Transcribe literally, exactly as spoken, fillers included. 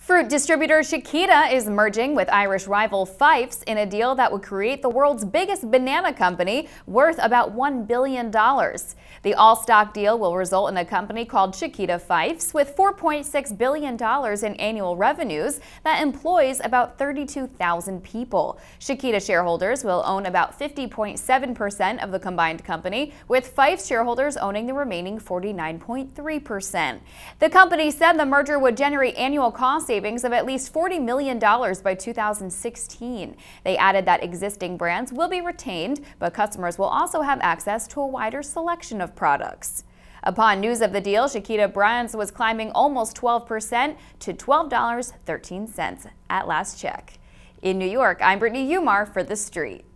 Fruit distributor Chiquita is merging with Irish rival Fyffes in a deal that would create the world's biggest banana company worth about one billion dollars. The all-stock deal will result in a company called ChiquitaFyffes with four point six billion dollars in annual revenues that employs about thirty-two thousand people. Chiquita shareholders will own about fifty point seven percent of the combined company, with Fyffes shareholders owning the remaining forty-nine point three percent. The company said the merger would generate annual cost savings of at least forty million dollars by two thousand sixteen. They added that existing brands will be retained, but customers will also have access to a wider selection of products. Upon news of the deal, Chiquita Brands was climbing almost twelve percent to twelve dollars and thirteen cents at last check. In New York, I'm Brittany Umar for The Street.